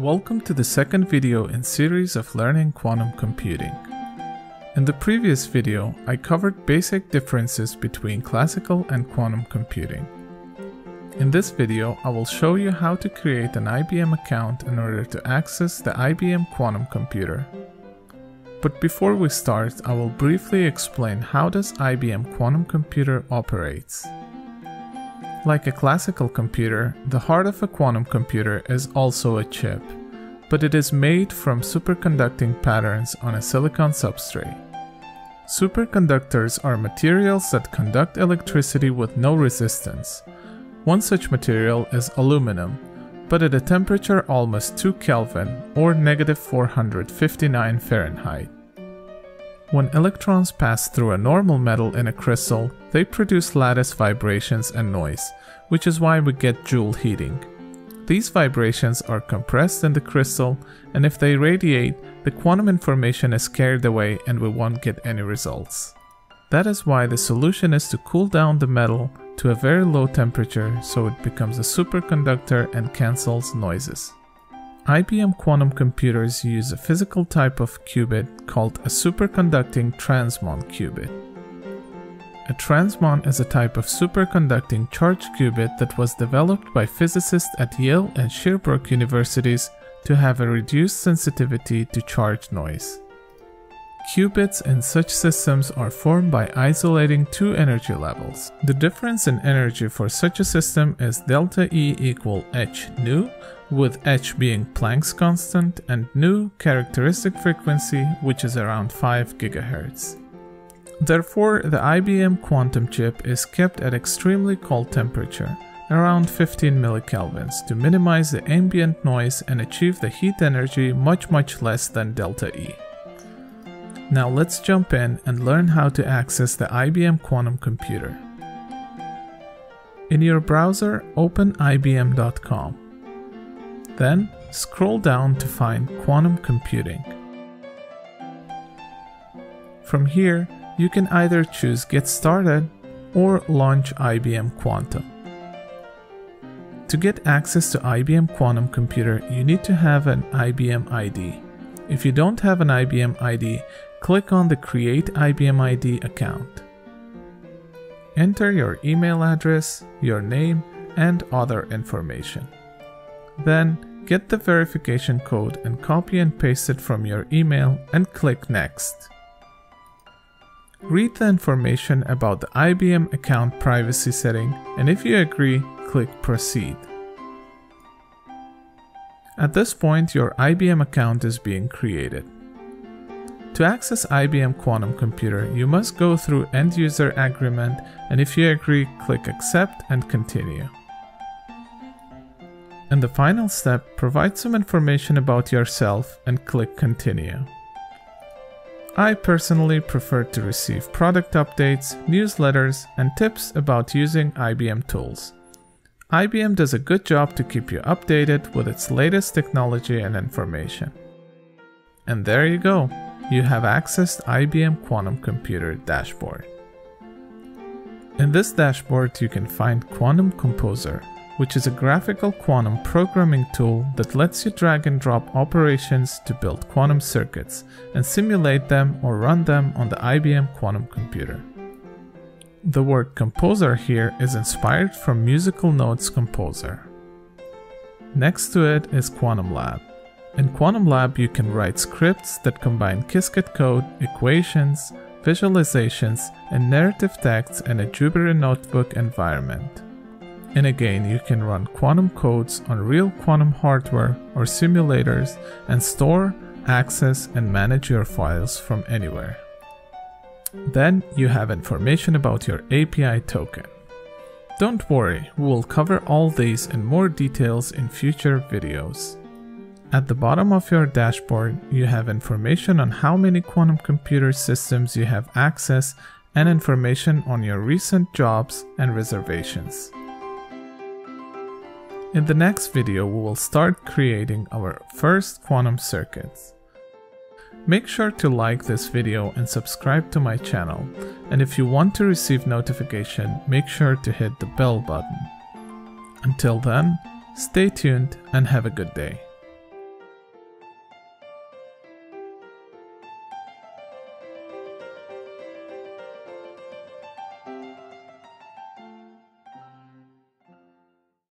Welcome to the second video in series of learning quantum computing. In the previous video, I covered basic differences between classical and quantum computing. In this video, I will show you how to create an IBM account in order to access the IBM quantum computer. But before we start, I will briefly explain how does IBM quantum computer operates. Like a classical computer, the heart of a quantum computer is also a chip, but it is made from superconducting patterns on a silicon substrate. Superconductors are materials that conduct electricity with no resistance. One such material is aluminum, but at a temperature almost 2 Kelvin or negative 459 Fahrenheit. When electrons pass through a normal metal in a crystal, they produce lattice vibrations and noise, which is why we get Joule heating. These vibrations are compressed in the crystal, and if they radiate, the quantum information is carried away and we won't get any results. That is why the solution is to cool down the metal to a very low temperature so it becomes a superconductor and cancels noises. IBM quantum computers use a physical type of qubit called a superconducting transmon qubit. A transmon is a type of superconducting charge qubit that was developed by physicists at Yale and Sherbrooke universities to have a reduced sensitivity to charge noise. Qubits in such systems are formed by isolating two energy levels. The difference in energy for such a system is delta E equal h nu, with h being Planck's constant and nu characteristic frequency, which is around 5 gigahertz. Therefore, the IBM quantum chip is kept at extremely cold temperature, around 15 millikelvins, to minimize the ambient noise and achieve the heat energy much less than delta E. Now let's jump in and learn how to access the IBM quantum computer. In your browser, open ibm.com. Then scroll down to find Quantum Computing. From here, you can either choose Get Started or Launch IBM Quantum. To get access to IBM Quantum Computer, you need to have an IBM ID. If you don't have an IBM ID, click on the Create IBM ID account. Enter your email address, your name, and other information. Then, get the verification code and copy and paste it from your email and click Next. Read the information about the IBM account privacy setting, and if you agree, click Proceed. At this point, your IBM account is being created. To access IBM Quantum Computer, you must go through End User Agreement, and if you agree, click Accept and Continue. In the final step, provide some information about yourself and click Continue. I personally prefer to receive product updates, newsletters, and tips about using IBM tools. IBM does a good job to keep you updated with its latest technology and information. And there you go, you have accessed IBM Quantum Computer dashboard. In this dashboard, you can find Quantum Composer, which is a graphical quantum programming tool that lets you drag and drop operations to build quantum circuits and simulate them or run them on the IBM Quantum Computer. The word composer here is inspired from musical notes composer. Next to it is Quantum Lab. In Quantum Lab, you can write scripts that combine Qiskit code, equations, visualizations, and narrative texts in a Jupyter notebook environment. And again, you can run quantum codes on real quantum hardware or simulators and store, access, and manage your files from anywhere. Then you have information about your API token. Don't worry, we will cover all these and more details in future videos. At the bottom of your dashboard, you have information on how many quantum computer systems you have access and information on your recent jobs and reservations. In the next video, we will start creating our first quantum circuits. Make sure to like this video and subscribe to my channel. And if you want to receive notification, make sure to hit the bell button. Until then, stay tuned and have a good day.